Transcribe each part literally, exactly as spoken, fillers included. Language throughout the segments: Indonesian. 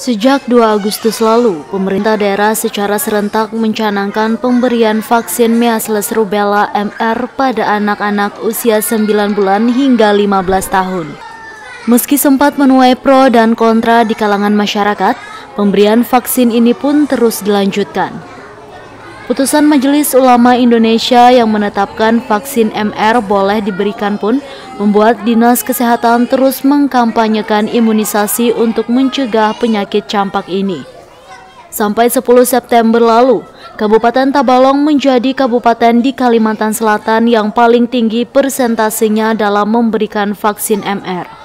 Sejak dua Agustus lalu, pemerintah daerah secara serentak mencanangkan pemberian vaksin Measles Rubella M R pada anak-anak usia sembilan bulan hingga lima belas tahun. Meski sempat menuai pro dan kontra di kalangan masyarakat, pemberian vaksin ini pun terus dilanjutkan. Putusan Majelis Ulama Indonesia yang menetapkan vaksin M R boleh diberikan pun membuat Dinas Kesehatan terus mengkampanyekan imunisasi untuk mencegah penyakit campak ini. Sampai sepuluh September lalu, Kabupaten Tabalong menjadi kabupaten di Kalimantan Selatan yang paling tinggi persentasenya dalam memberikan vaksin M R.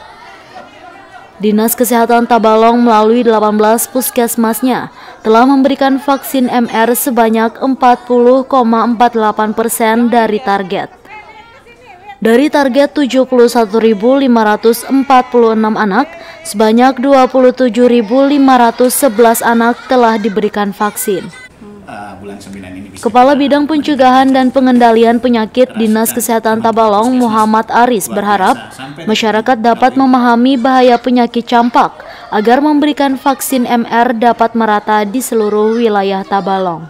Dinas Kesehatan Tabalong melalui delapan belas puskesmasnya telah memberikan vaksin M R sebanyak empat puluh koma empat puluh delapan persen dari target. Dari target tujuh puluh satu ribu lima ratus empat puluh enam anak, sebanyak dua puluh tujuh ribu lima ratus sebelas anak telah diberikan vaksin. Kepala Bidang Pencegahan dan Pengendalian Penyakit Dinas Kesehatan Tabalong, Muhammad Aris, berharap masyarakat dapat memahami bahaya penyakit campak agar memberikan vaksin M R dapat merata di seluruh wilayah Tabalong.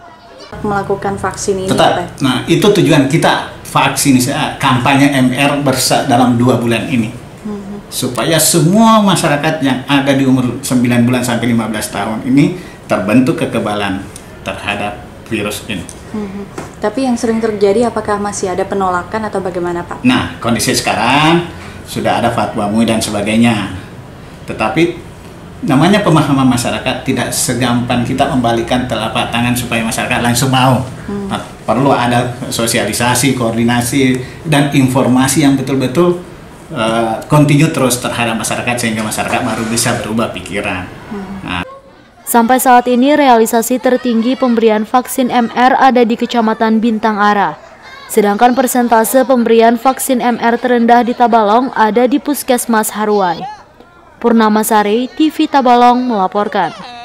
Melakukan vaksin ini. Tetap. Nah, itu tujuan kita. Vaksin kampanye M R bersa dalam dua bulan ini, hmm. supaya semua masyarakat yang ada di umur sembilan bulan sampai lima belas tahun ini terbentuk kekebalan terhadap virus ini. Hmm. Tapi yang sering terjadi, apakah masih ada penolakan atau bagaimana, Pak? Nah, kondisi sekarang sudah ada fatwa M U I dan sebagainya, tetapi namanya pemahaman masyarakat tidak segampang kita membalikan telapak tangan supaya masyarakat langsung mau. Hmm. Perlu ada sosialisasi, koordinasi, dan informasi yang betul-betul kontinu uh, terus terhadap masyarakat sehingga masyarakat baru bisa berubah pikiran. Hmm. Nah. Sampai saat ini realisasi tertinggi pemberian vaksin M R ada di Kecamatan Bintang Ara. Sedangkan persentase pemberian vaksin M R terendah di Tabalong ada di Puskesmas Haruan. Purnamasari, T V Tabalong melaporkan.